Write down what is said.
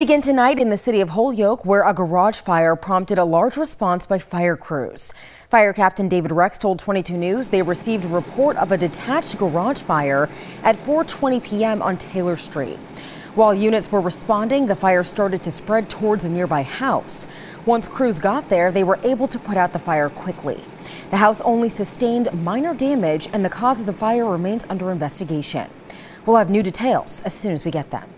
Begin tonight in the city of Holyoke, where a garage fire prompted a large response by fire crews. Fire Captain David Rex told 22 News they received a report of a detached garage fire at 4:20 p.m. on Taylor Street. While units were responding, the fire started to spread towards a nearby house. Once crews got there, they were able to put out the fire quickly. The house only sustained minor damage, and the cause of the fire remains under investigation. We'll have new details as soon as we get them.